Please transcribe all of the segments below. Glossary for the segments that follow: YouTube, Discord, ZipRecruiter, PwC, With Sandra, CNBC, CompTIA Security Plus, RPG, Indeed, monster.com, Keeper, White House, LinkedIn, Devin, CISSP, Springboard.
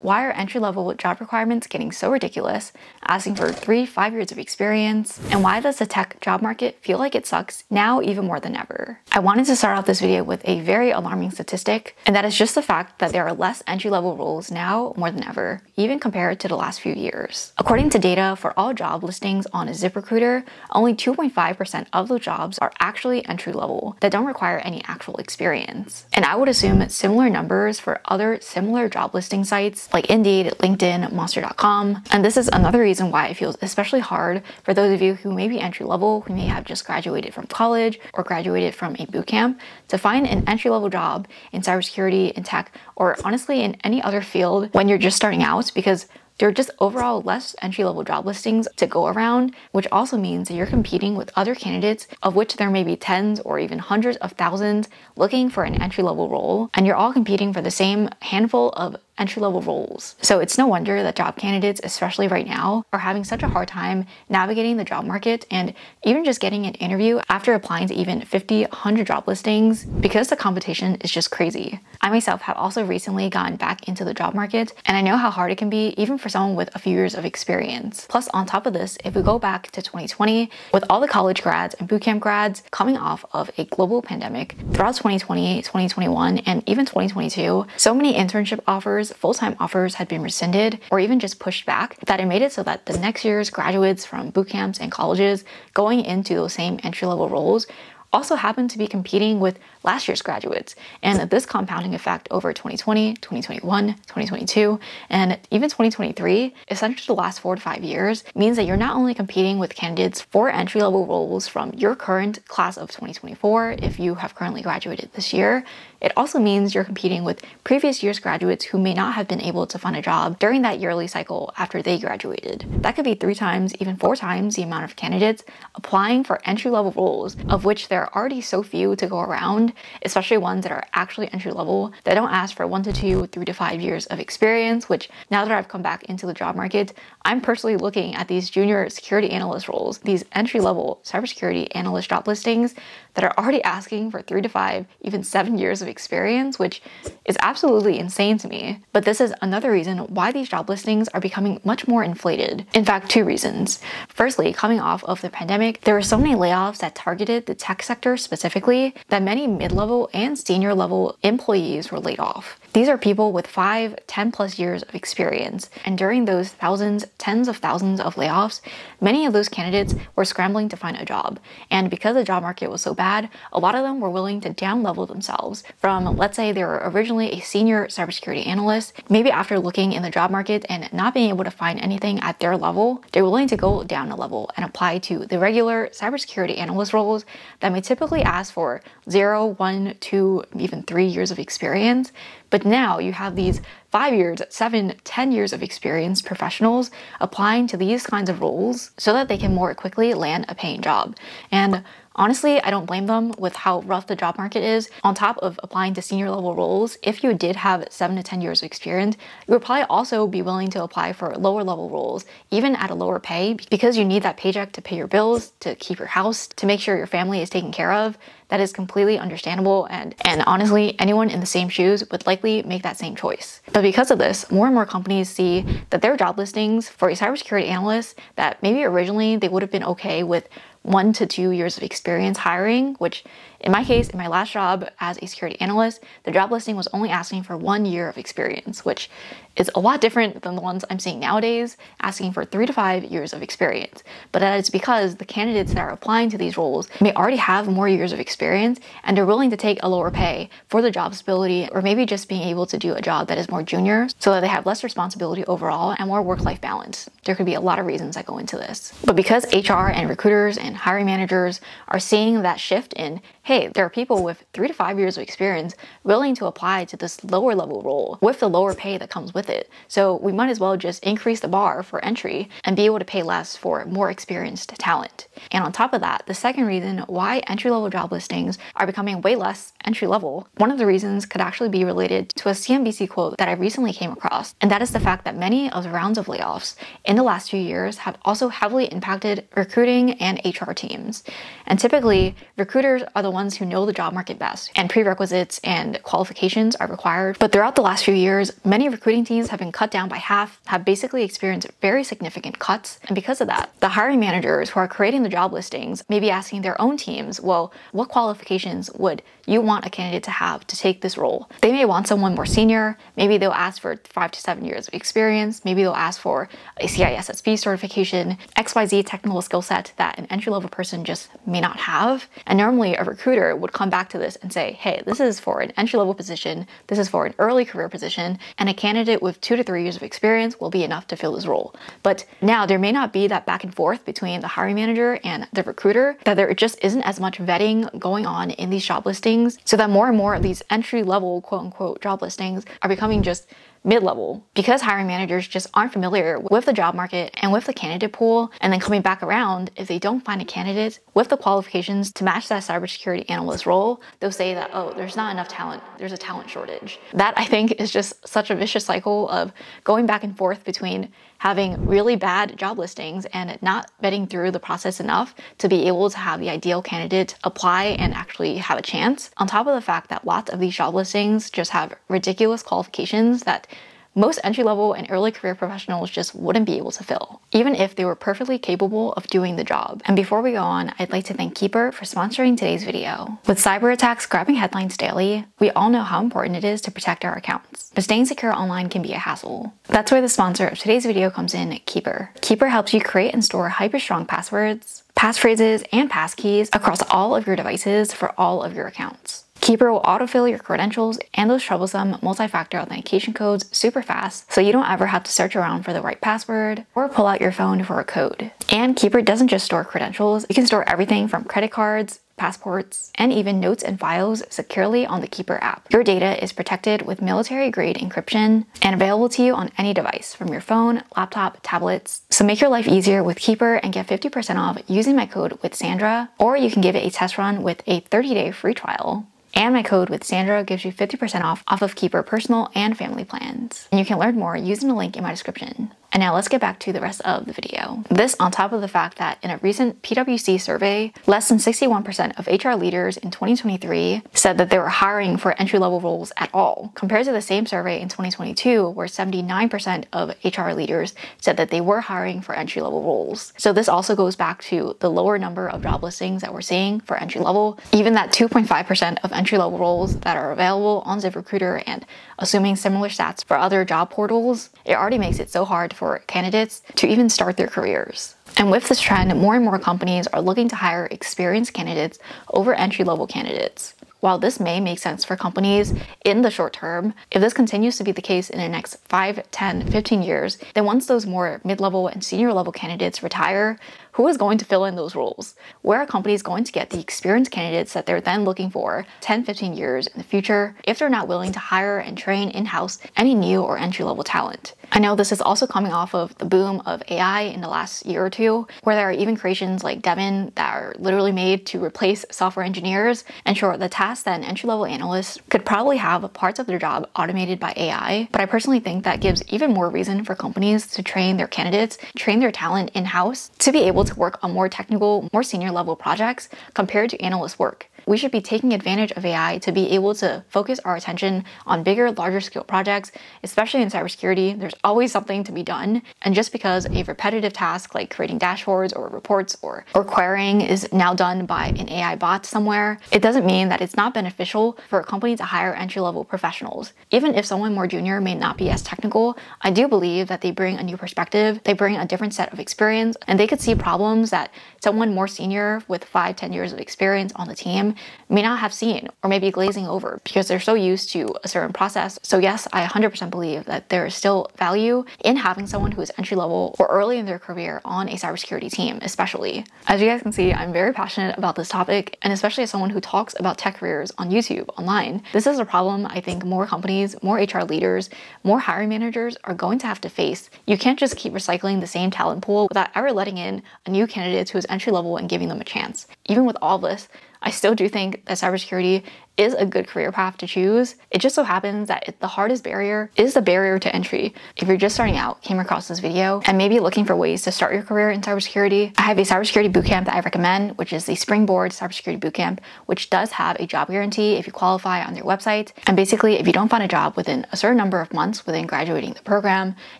Why are entry-level job requirements getting so ridiculous, asking for 3-5 years of experience? And why does the tech job market feel like it sucks now even more than ever? I wanted to start off this video with a very alarming statistic, and that is just the fact that there are less entry-level roles now more than ever, even compared to the last few years. According to data for all job listings on ZipRecruiter, only 2.5% of the jobs are actually entry-level that don't require any actual experience. And I would assume similar numbers for other similar job listing sites like Indeed, LinkedIn, monster.com. And this is another reason why it feels especially hard for those of you who may be entry-level, who may have just graduated from college or graduated from a bootcamp, to find an entry-level job in cybersecurity, in tech, or honestly in any other field when you're just starting out, because there are just overall less entry-level job listings to go around, which also means that you're competing with other candidates, of which there may be tens or even hundreds of thousands looking for an entry-level role, and you're all competing for the same handful of entry-level roles. So it's no wonder that job candidates, especially right now, are having such a hard time navigating the job market and even just getting an interview after applying to even 50, 100 job listings, because the competition is just crazy. I myself have also recently gotten back into the job market, and I know how hard it can be even for someone with a few years of experience. Plus, on top of this, if we go back to 2020, with all the college grads and bootcamp grads coming off of a global pandemic, throughout 2020, 2021, and even 2022, so many internship offers, full-time offers had been rescinded or even just pushed back, that it made it so that the next year's graduates from bootcamps and colleges going into those same entry-level roles also happened to be competing with last year's graduates. And this compounding effect over 2020, 2021, 2022, and even 2023, essentially the last 4 to 5 years, means that you're not only competing with candidates for entry-level roles from your current class of 2024, if you have currently graduated this year, it also means you're competing with previous year's graduates who may not have been able to find a job during that yearly cycle after they graduated. That could be 3 times, even 4 times the amount of candidates applying for entry-level roles, of which there are already so few to go around, especially ones that are actually entry-level, that don't ask for 1 to 2, 3 to 5 years of experience, which now that I've come back into the job market, I'm personally looking at these junior security analyst roles, these entry-level cybersecurity analyst job listings that are already asking for 3 to 5, even 7 years of experience, which is absolutely insane to me. But this is another reason why these job listings are becoming much more inflated. In fact, 2 reasons. Firstly, coming off of the pandemic, there were so many layoffs that targeted the tech sector specifically that many mid-level and senior-level employees were laid off. These are people with 5, 10+ years of experience, and during those thousands, tens of thousands of layoffs, many of those candidates were scrambling to find a job. And because the job market was so bad, a lot of them were willing to down-level themselves from, let's say they were originally a senior cybersecurity analyst, maybe after looking in the job market and not being able to find anything at their level, they're willing to go down a level and apply to the regular cybersecurity analyst roles that may typically ask for 0, 1, 2, even 3 years of experience. But now you have these 5 years, 7, 10 years of experience professionals applying to these kinds of roles so that they can more quickly land a paying job. And honestly, I don't blame them with how rough the job market is. On top of applying to senior level roles, if you did have 7 to 10 years of experience, you would probably also be willing to apply for lower level roles, even at a lower pay, because you need that paycheck to pay your bills, to keep your house, to make sure your family is taken care of. That is completely understandable, and honestly, anyone in the same shoes would likely make that same choice. But because of this, more and more companies see that their job listings for a cybersecurity analyst that maybe originally they would have been okay with 1 to 2 years of experience hiring, which in my case, in my last job as a security analyst, the job listing was only asking for 1 year of experience, which is a lot different than the ones I'm seeing nowadays, asking for 3 to 5 years of experience. But that is because the candidates that are applying to these roles may already have more years of experience, and they're willing to take a lower pay for the job stability, or maybe just being able to do a job that is more junior so that they have less responsibility overall and more work-life balance. There could be a lot of reasons that go into this. But because HR and recruiters and hiring managers are seeing that shift in, hey, there are people with 3 to 5 years of experience willing to apply to this lower level role with the lower pay that comes with it. So we might as well just increase the bar for entry and be able to pay less for more experienced talent. And on top of that, the second reason why entry-level job listings are becoming way less entry-level, one of the reasons could actually be related to a CNBC quote that I recently came across, and that is the fact that many of the rounds of layoffs in the last few years have also heavily impacted recruiting and HR teams. And typically, recruiters are the ones ones who know the job market best, and prerequisites and qualifications are required. But throughout the last few years, many recruiting teams have been cut down by half, have basically experienced very significant cuts. And because of that, the hiring managers who are creating the job listings may be asking their own teams, well, what qualifications would you want a candidate to have to take this role? They may want someone more senior. Maybe they'll ask for 5 to 7 years of experience. Maybe they'll ask for a CISSP certification, XYZ technical skill set that an entry-level person just may not have. And normally a recruiter would come back to this and say, hey, this is for an entry-level position. This is for an early career position. And a candidate with 2 to 3 years of experience will be enough to fill this role. But now there may not be that back and forth between the hiring manager and the recruiter, that there just isn't as much vetting going on in these job listings, so that more and more of these entry-level quote-unquote job listings are becoming just mid-level, because hiring managers just aren't familiar with the job market and with the candidate pool. And then coming back around, if they don't find a candidate with the qualifications to match that cybersecurity analyst role, they'll say that, oh, there's not enough talent, there's a talent shortage. That, I think, is just such a vicious cycle of going back and forth between having really bad job listings and not vetting through the process enough to be able to have the ideal candidate apply and actually have a chance. On top of the fact that lots of these job listings just have ridiculous qualifications that most entry-level and early career professionals just wouldn't be able to fill, even if they were perfectly capable of doing the job. And before we go on, I'd like to thank Keeper for sponsoring today's video. With cyber attacks grabbing headlines daily, we all know how important it is to protect our accounts, but staying secure online can be a hassle. That's where the sponsor of today's video comes in, Keeper. Keeper helps you create and store hyper-strong passwords, passphrases, and passkeys across all of your devices for all of your accounts. Keeper will autofill your credentials and those troublesome multi-factor authentication codes super fast, so you don't ever have to search around for the right password or pull out your phone for a code. And Keeper doesn't just store credentials, you can store everything from credit cards, passports, and even notes and files securely on the Keeper app. Your data is protected with military-grade encryption and available to you on any device, from your phone, laptop, tablets. So make your life easier with Keeper and get 50% off using my code with Sandra, or you can give it a test run with a 30-day free trial. And my code with Sandra gives you 50% off of Keeper personal and family plans. And you can learn more using the link in my description. And now let's get back to the rest of the video. This on top of the fact that in a recent PwC survey, less than 61% of HR leaders in 2023 said that they were hiring for entry-level roles at all, compared to the same survey in 2022, where 79% of HR leaders said that they were hiring for entry-level roles. So this also goes back to the lower number of job listings that we're seeing for entry-level. Even that 2.5% of entry-level roles that are available on ZipRecruiter, and assuming similar stats for other job portals, it already makes it so hard for candidates to even start their careers. And with this trend, more and more companies are looking to hire experienced candidates over entry-level candidates. While this may make sense for companies in the short term, if this continues to be the case in the next 5, 10, 15 years, then once those more mid-level and senior-level candidates retire, who is going to fill in those roles? Where are companies going to get the experienced candidates that they're then looking for 10, 15 years in the future if they're not willing to hire and train in-house any new or entry-level talent? I know this is also coming off of the boom of AI in the last year or two, where there are even creations like Devin that are literally made to replace software engineers, and sure, the tasks that an entry-level analyst could probably have parts of their job automated by AI, but I personally think that gives even more reason for companies to train their candidates, train their talent in-house to be able to work on more technical, more senior-level projects compared to analyst work. We should be taking advantage of AI to be able to focus our attention on bigger, larger scale projects, especially in cybersecurity. There's always something to be done. And just because a repetitive task like creating dashboards or reports or querying is now done by an AI bot somewhere, it doesn't mean that it's not beneficial for a company to hire entry-level professionals. Even if someone more junior may not be as technical, I do believe that they bring a new perspective, they bring a different set of experience, and they could see problems that someone more senior with 5, 10 years of experience on the team may not have seen, or maybe glazing over because they're so used to a certain process. So yes, I 100% believe that there is still value in having someone who is entry-level or early in their career on a cybersecurity team, especially. As you guys can see, I'm very passionate about this topic, and especially as someone who talks about tech careers on YouTube, online. This is a problem I think more companies, more HR leaders, more hiring managers are going to have to face. You can't just keep recycling the same talent pool without ever letting in a new candidate who is entry-level and giving them a chance. Even with all this, I still do think that cybersecurity is a good career path to choose. It just so happens that the hardest barrier is the barrier to entry. If you're just starting out, came across this video, and maybe looking for ways to start your career in cybersecurity, I have a cybersecurity bootcamp that I recommend, which is the Springboard Cybersecurity Bootcamp, which does have a job guarantee if you qualify on their website. And basically, if you don't find a job within a certain number of months within graduating the program,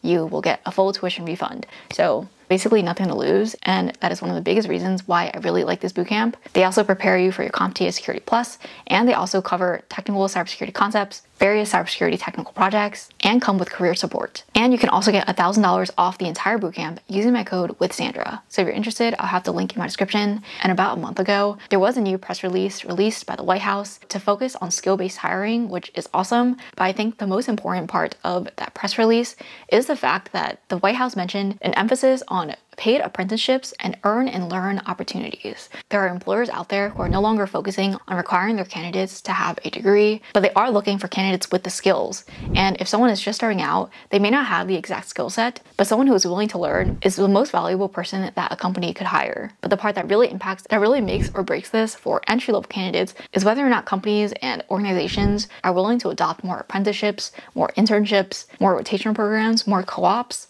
you will get a full tuition refund. So basically nothing to lose, and that is one of the biggest reasons why I really like this bootcamp. They also prepare you for your CompTIA Security Plus, and they also cover technical cybersecurity concepts, various cybersecurity technical projects, and come with career support. And you can also get $1,000 off the entire bootcamp using my code WithSandra. So if you're interested, I'll have the link in my description. And about a month ago, there was a new press release released by the White House to focus on skill-based hiring, which is awesome. But I think the most important part of that press release is the fact that the White House mentioned an emphasis on paid apprenticeships and earn and learn opportunities. There are employers out there who are no longer focusing on requiring their candidates to have a degree, but they are looking for candidates with the skills. And if someone is just starting out, they may not have the exact skill set, but someone who is willing to learn is the most valuable person that a company could hire. But the part that really makes or breaks this for entry-level candidates is whether or not companies and organizations are willing to adopt more apprenticeships, more internships, more rotational programs, more co-ops,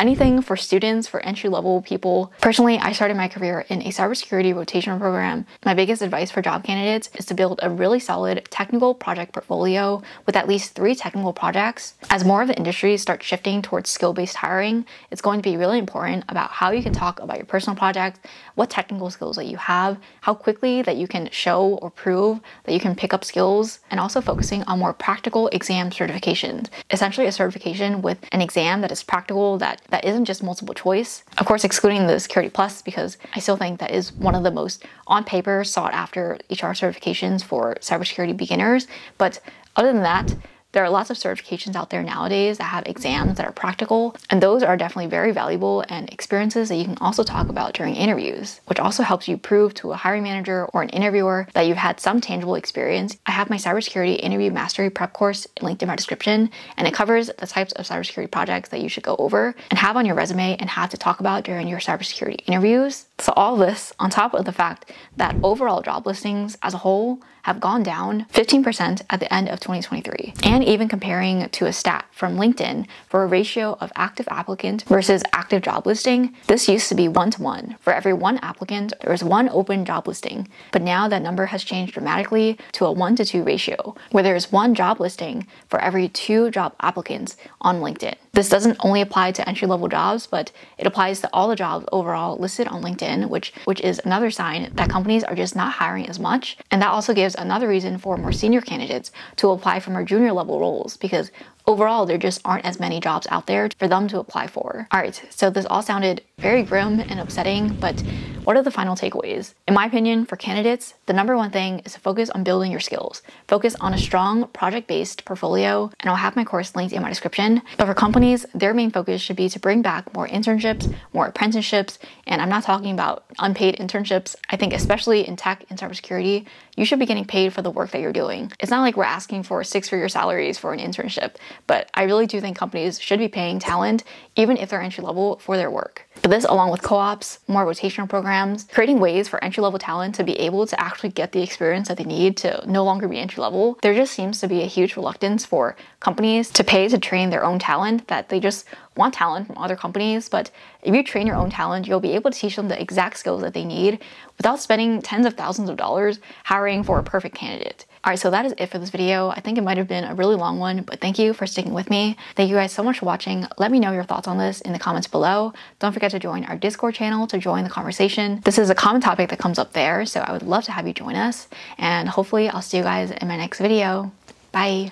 anything for students, for entry-level people. Personally, I started my career in a cybersecurity rotational program. My biggest advice for job candidates is to build a really solid technical project portfolio with at least 3 technical projects. As more of the industry starts shifting towards skill-based hiring, it's going to be really important about how you can talk about your personal project, what technical skills that you have, how quickly that you can show or prove that you can pick up skills, and also focusing on more practical exam certifications. Essentially a certification with an exam that is practical, that isn't just multiple choice. Of course, excluding the Security Plus, because I still think that is one of the most on paper sought after HR certifications for cybersecurity beginners. But other than that, there are lots of certifications out there nowadays that have exams that are practical, and those are definitely very valuable and experiences that you can also talk about during interviews, which also helps you prove to a hiring manager or an interviewer that you've had some tangible experience. I have my cybersecurity interview mastery prep course linked in my description, and it covers the types of cybersecurity projects that you should go over and have on your resume and have to talk about during your cybersecurity interviews. So all this on top of the fact that overall job listings as a whole have gone down 15% at the end of 2023. And even comparing to a stat from LinkedIn for a ratio of active applicant versus active job listing, this used to be 1-to-1. For every 1 applicant, there was 1 open job listing. But now that number has changed dramatically to a 1-to-2 ratio, where there is 1 job listing for every 2 job applicants on LinkedIn. This doesn't only apply to entry-level jobs, but it applies to all the jobs overall listed on LinkedIn, which is another sign that companies are just not hiring as much. And that also gives another reason for more senior candidates to apply for more junior level roles, because overall there just aren't as many jobs out there for them to apply for. All right, so this all sounded very grim and upsetting, but what are the final takeaways? In my opinion, for candidates, the #1 thing is to focus on building your skills. Focus on a strong project-based portfolio, and I'll have my course linked in my description. But for companies, their main focus should be to bring back more internships, more apprenticeships, and I'm not talking about unpaid internships. I think especially in tech and cybersecurity, you should be getting paid for the work that you're doing. It's not like we're asking for 6-figure salaries for an internship, but I really do think companies should be paying talent, even if they're entry-level, for their work. But this, along with co-ops, more rotational programs, creating ways for entry-level talent to be able to actually get the experience that they need to no longer be entry-level, there just seems to be a huge reluctance for companies to pay to train their own talent, that they just want talent from other companies. But if you train your own talent, you'll be able to teach them the exact skills that they need without spending tens of thousands of dollars hiring for a perfect candidate. All right, so that is it for this video. I think it might have been a really long one, but thank you for sticking with me. Thank you guys so much for watching. Let me know your thoughts on this in the comments below. Don't forget to join our Discord channel to join the conversation. This is a common topic that comes up there, so I would love to have you join us, and hopefully I'll see you guys in my next video. Bye.